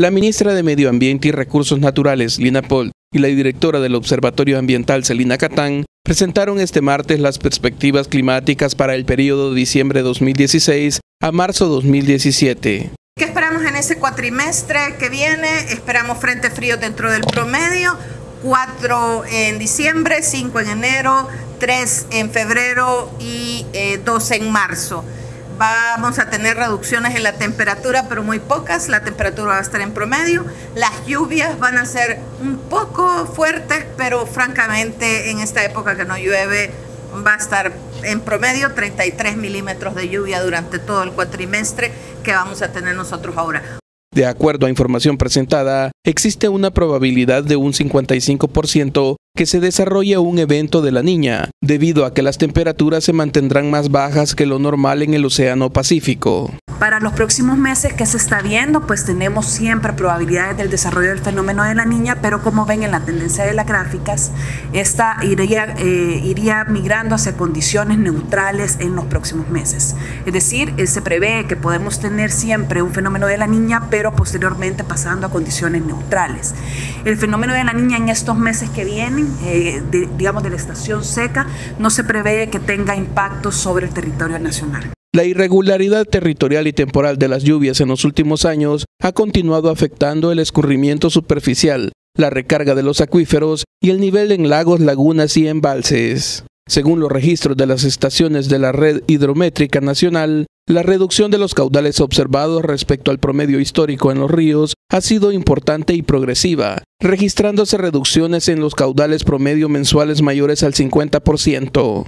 La ministra de Medio Ambiente y Recursos Naturales, Lina Pohl, y la directora del Observatorio Ambiental, Celina Kattan, presentaron este martes las perspectivas climáticas para el periodo de diciembre 2016 a marzo 2017. ¿Qué esperamos en ese cuatrimestre que viene? Esperamos frentes fríos dentro del promedio, 4 en diciembre, 5 en enero, 3 en febrero y 2 en marzo. Vamos a tener reducciones en la temperatura, pero muy pocas. La temperatura va a estar en promedio. Las lluvias van a ser un poco fuertes, pero francamente en esta época que no llueve va a estar en promedio 33 milímetros de lluvia durante todo el cuatrimestre que vamos a tener nosotros ahora. De acuerdo a información presentada, existe una probabilidad de un 55% que se desarrolle un evento de La Niña, debido a que las temperaturas se mantendrán más bajas que lo normal en el Océano Pacífico. Para los próximos meses que se está viendo, pues tenemos siempre probabilidades del desarrollo del fenómeno de La Niña, pero como ven en la tendencia de las gráficas, esta iría migrando hacia condiciones neutrales en los próximos meses. Es decir, se prevé que podemos tener siempre un fenómeno de La Niña, pero posteriormente pasando a condiciones neutrales. El fenómeno de La Niña en estos meses que vienen, digamos de la estación seca, no se prevé que tenga impactos sobre el territorio nacional. La irregularidad territorial y temporal de las lluvias en los últimos años ha continuado afectando el escurrimiento superficial, la recarga de los acuíferos y el nivel en lagos, lagunas y embalses. Según los registros de las estaciones de la Red Hidrométrica Nacional, la reducción de los caudales observados respecto al promedio histórico en los ríos ha sido importante y progresiva, registrándose reducciones en los caudales promedio mensuales mayores al 50%.